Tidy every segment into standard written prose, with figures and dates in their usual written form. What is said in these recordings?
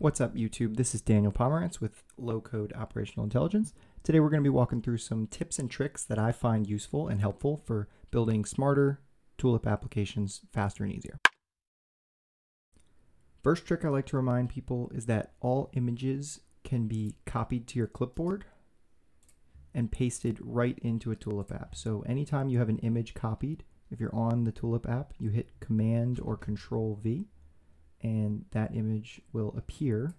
What's up, YouTube? This is Daniel Pomerantz with Low Code Operational Intelligence. Today we're going to be walking through some tips and tricks that I find useful and helpful for building smarter Tulip applications faster and easier. First trick I like to remind people is that all images can be copied to your clipboard and pasted right into a Tulip app. So anytime you have an image copied, if you're on the Tulip app, you hit Command or Control V, and that image will appear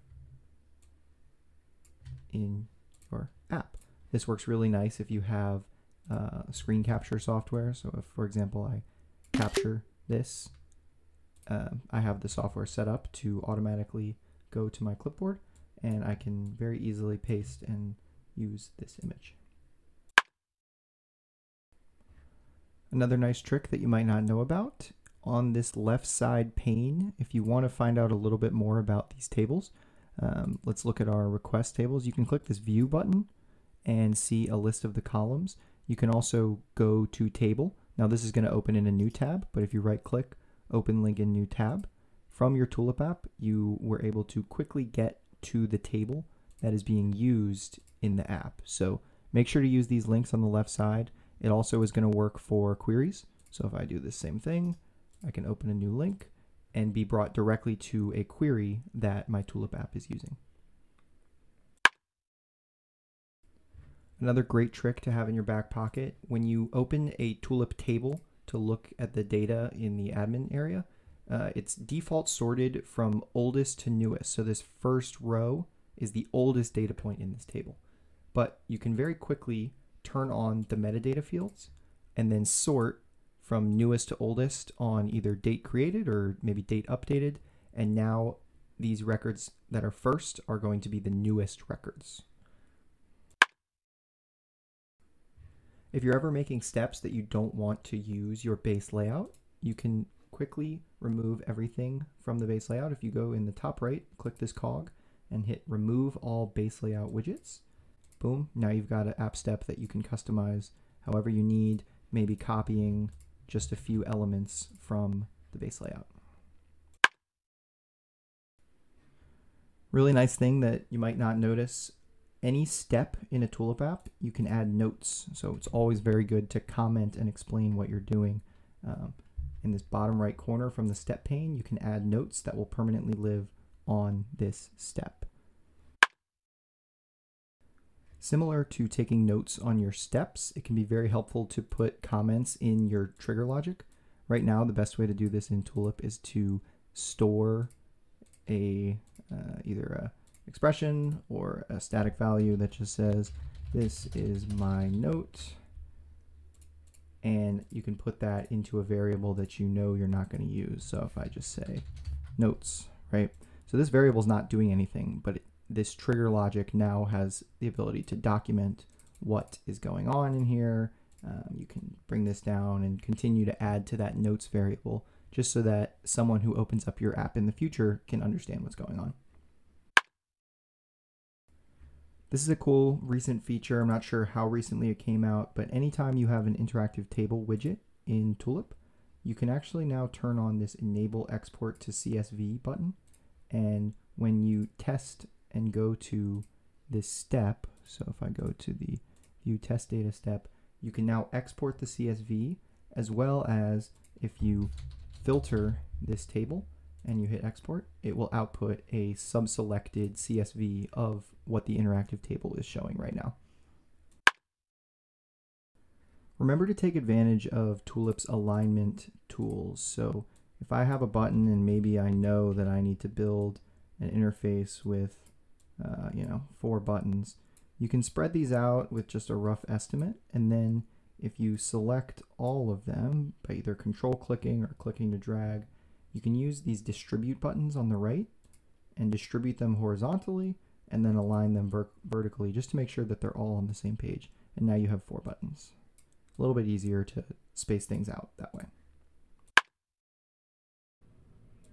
in your app. This works really nice if you have screen capture software. So if, for example, I capture this, I have the software set up to automatically go to my clipboard, and I can very easily paste and use this image. Another nice trick that you might not know about: on this left side pane, if you want to find out a little bit more about these tables, let's look at our request tables. You can click this view button and see a list of the columns. You can also go to table. Now this is going to open in a new tab, but if you right click, open link in new tab, from your Tulip app, you were able to quickly get to the table that is being used in the app. So make sure to use these links on the left side. It also is going to work for queries. So if I do the same thing, I can open a new link and be brought directly to a query that my Tulip app is using. Another great trick to have in your back pocket: when you open a Tulip table to look at the data in the admin area, it's default sorted from oldest to newest. So this first row is the oldest data point in this table. But you can very quickly turn on the metadata fields and then sort from newest to oldest on either date created or maybe date updated. And now these records that are first are going to be the newest records. If you're ever making steps that you don't want to use your base layout, you can quickly remove everything from the base layout. If you go in the top right, click this cog and hit remove all base layout widgets. Boom, now you've got an app step that you can customize however you need, maybe copying just a few elements from the base layout. Really nice thing that you might not notice: any step in a Tulip app, you can add notes. So it's always very good to comment and explain what you're doing. In this bottom right corner from the step pane, you can add notes that will permanently live on this step. Similar to taking notes on your steps, it can be very helpful to put comments in your trigger logic. Right now, the best way to do this in Tulip is to store a either an expression or a static value that just says, "This is my note," and you can put that into a variable that you know you're not going to use. So if I just say notes, right? So this variable is not doing anything, but this trigger logic now has the ability to document what is going on in here. You can bring this down and continue to add to that notes variable, just so that someone who opens up your app in the future can understand what's going on. This is a cool recent feature. I'm not sure how recently it came out, but anytime you have an interactive table widget in Tulip, you can actually now turn on this enable export to CSV button. And when you test and go to this step, so if I go to the view test data step, you can now export the CSV, as well as if you filter this table and you hit export, it will output a sub-selected CSV of what the interactive table is showing right now. Remember to take advantage of Tulip's alignment tools. So if I have a button and maybe I know that I need to build an interface with four buttons, you can spread these out with just a rough estimate, and then if you select all of them by either control clicking or clicking to drag, you can use these distribute buttons on the right and distribute them horizontally and then align them vertically just to make sure that they're all on the same page. And now you have four buttons. A little bit easier to space things out that way.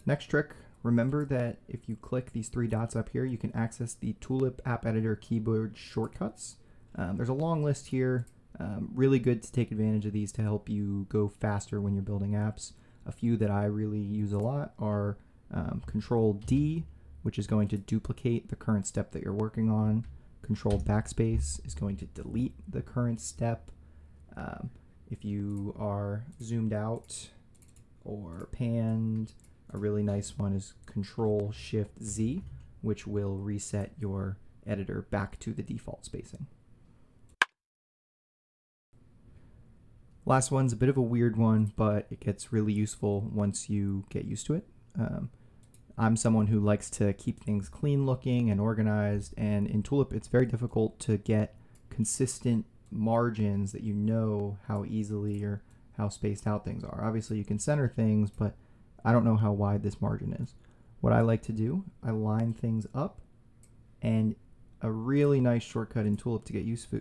Next trick: remember that if you click these three dots up here, you can access the Tulip App Editor keyboard shortcuts. There's a long list here. Really good to take advantage of these to help you go faster when you're building apps. A few that I really use a lot are Ctrl D, which is going to duplicate the current step that you're working on. Control backspace is going to delete the current step. If you are zoomed out or panned, a really nice one is Control Shift Z, which will reset your editor back to the default spacing. Last one's a bit of a weird one, but it gets really useful once you get used to it. I'm someone who likes to keep things clean looking and organized, and in Tulip it's very difficult to get consistent margins that you know how easily or how spaced out things are. Obviously you can center things, but I don't know how wide this margin is. What I like to do, I line things up, and a really nice shortcut in Tulip to get used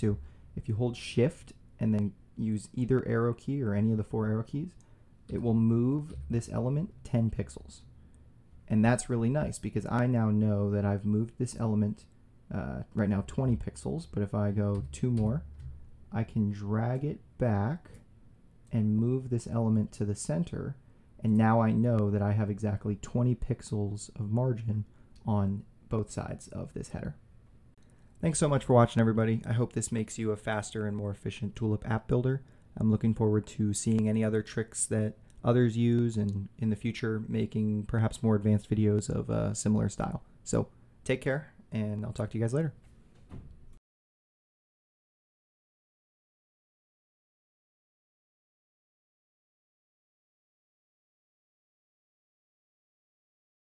to, if you hold Shift and then use either arrow key or any of the 4 arrow keys, it will move this element 10 pixels. And that's really nice because I now know that I've moved this element right now 20 pixels, but if I go 2 more, I can drag it back and move this element to the center. And now I know that I have exactly 20 pixels of margin on both sides of this header. Thanks so much for watching, everybody. I hope this makes you a faster and more efficient Tulip app builder. I'm looking forward to seeing any other tricks that others use and in the future making perhaps more advanced videos of a similar style. So take care, and I'll talk to you guys later.